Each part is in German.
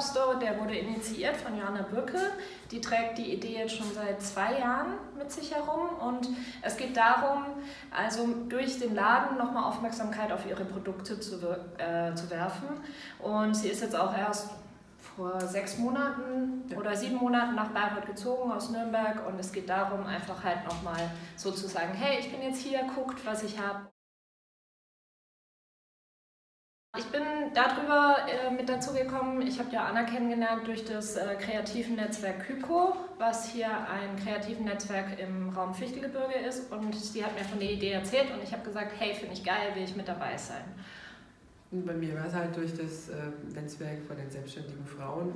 Workshop-Store, der wurde initiiert von Joanna Birkel. Die trägt die Idee jetzt schon seit 2 Jahren mit sich herum und es geht darum, also durch den Laden nochmal Aufmerksamkeit auf ihre Produkte zu werfen. Und sie ist jetzt auch erst vor 6 Monaten oder 7 Monaten nach Bayreuth gezogen aus Nürnberg und es geht darum, einfach halt nochmal so zu sagen, hey, ich bin jetzt hier, guckt, was ich habe. Ich bin darüber mit dazu gekommen, ich habe Joanna kennengelernt durch das kreativen Netzwerk Küko, was hier ein kreativen Netzwerk im Raum Fichtelgebirge ist, und sie hat mir von der Idee erzählt und ich habe gesagt, hey, finde ich geil, will ich mit dabei sein. Bei mir war es halt durch das Netzwerk von den selbstständigen Frauen,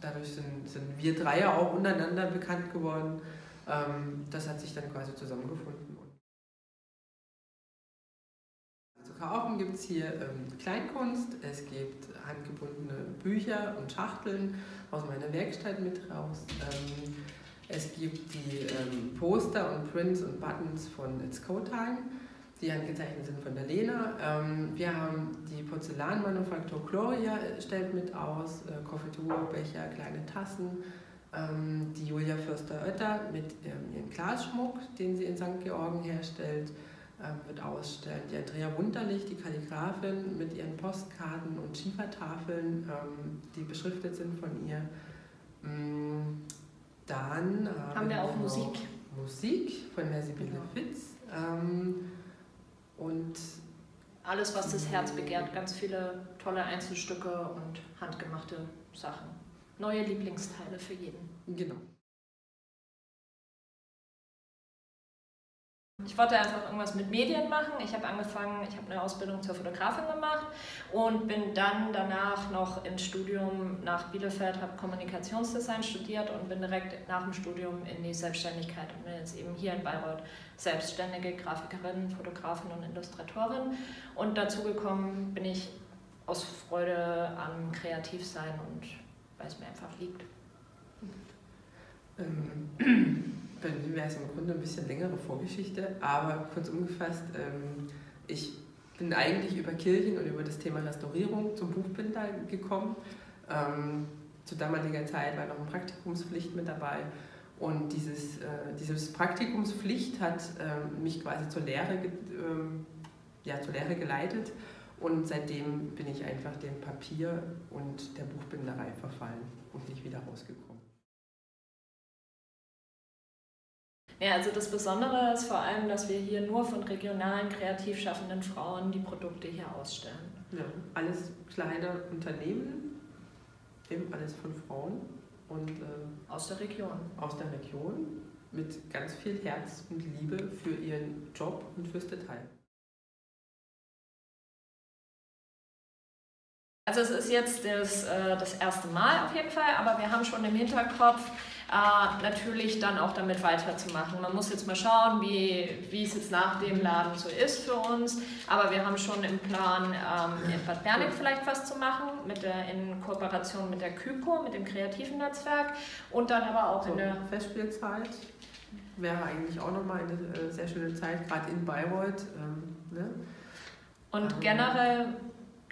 dadurch sind wir 3 ja auch untereinander bekannt geworden, das hat sich dann quasi zusammengefunden. Kaufen gibt es hier Kleinkunst, es gibt handgebundene Bücher und Schachteln aus meiner Werkstatt mit raus. Es gibt die Poster und Prints und Buttons von Let's Go Time, die handgezeichnet sind von der Lena. Wir haben die Porzellanmanufaktur Gloria stellt mit aus, Konfituren, Becher, kleine Tassen. Die Julia Förster-Oetter mit ihrem Glasschmuck, den sie in St. Georgen herstellt, wird ausstellen. Die Andrea Wunderlich, die Kalligrafin, mit ihren Postkarten und Schiefertafeln, die beschriftet sind von ihr. Dann haben wir auch Musik von Sybille Frizz. Und alles, was das Herz begehrt, ganz viele tolle Einzelstücke und handgemachte Sachen. Neue Lieblingsteile für jeden. Genau. Ich wollte einfach irgendwas mit Medien machen. Ich habe angefangen, ich habe eine Ausbildung zur Fotografin gemacht und bin dann danach noch ins Studium nach Bielefeld, habe Kommunikationsdesign studiert und bin direkt nach dem Studium in die Selbstständigkeit und bin jetzt eben hier in Bayreuth selbstständige Grafikerin, Fotografin und Illustratorin. Und dazu gekommen bin ich aus Freude am Kreativsein und weil es mir einfach liegt. Bei mir wäre es im Grunde ein bisschen längere Vorgeschichte, aber kurz umgefasst, ich bin eigentlich über Kirchen und über das Thema Restaurierung zum Buchbinder gekommen. Zu damaliger Zeit war noch eine Praktikumspflicht mit dabei und dieses Praktikumspflicht hat mich quasi zur Lehre geleitet und seitdem bin ich einfach dem Papier und der Buchbinderei verfallen und nicht wieder rausgekommen. Ja, also das Besondere ist vor allem, dass wir hier nur von regionalen, kreativ schaffenden Frauen die Produkte hier ausstellen. Ja, alles kleine Unternehmen, eben alles von Frauen und aus der Region. Aus der Region mit ganz viel Herz und Liebe für ihren Job und fürs Detail. Also es ist jetzt das erste Mal auf jeden Fall, aber wir haben schon im Hinterkopf natürlich dann auch damit weiterzumachen. Man muss jetzt mal schauen, wie es jetzt nach dem Laden so ist für uns, aber wir haben schon im Plan, in Bad Berneck vielleicht was zu machen, in Kooperation mit der Küko, mit dem kreativen Netzwerk und dann aber auch so in der Festspielzeit. Wäre eigentlich auch nochmal eine sehr schöne Zeit, gerade in Bayreuth. Ne? Und generell...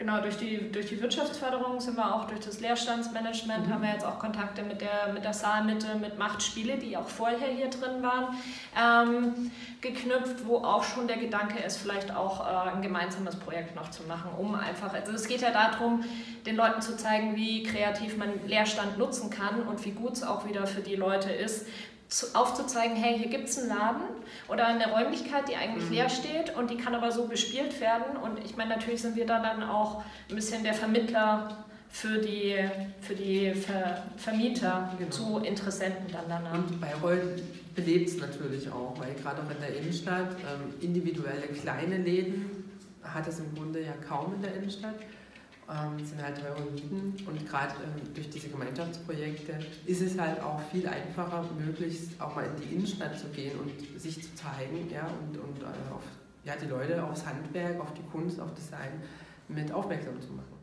Genau, durch die Wirtschaftsförderung sind wir auch durch das Leerstandsmanagement, haben wir jetzt auch Kontakte mit der Saalmitte, mit Machtspielen, die auch vorher hier drin waren, geknüpft, wo auch schon der Gedanke ist, vielleicht auch ein gemeinsames Projekt noch zu machen, um einfach, also es geht ja darum, den Leuten zu zeigen, wie kreativ man Leerstand nutzen kann und wie gut es auch wieder für die Leute ist, aufzuzeigen, hey, hier gibt es einen Laden oder eine Räumlichkeit, die eigentlich leer steht und die kann aber so bespielt werden. Und ich meine, natürlich sind wir da dann auch ein bisschen der Vermittler für die Vermieter, genau, zu Interessenten dann danach. Und Bayreuth belebt es natürlich auch, weil gerade auch in der Innenstadt individuelle kleine Läden hat es im Grunde ja kaum in der Innenstadt. Sind halt teure Mieten und gerade durch diese Gemeinschaftsprojekte ist es halt auch viel einfacher, möglichst auch mal in die Innenstadt zu gehen und sich zu zeigen, ja, und die Leute aufs Handwerk, auf die Kunst, auf Design mit aufmerksam zu machen.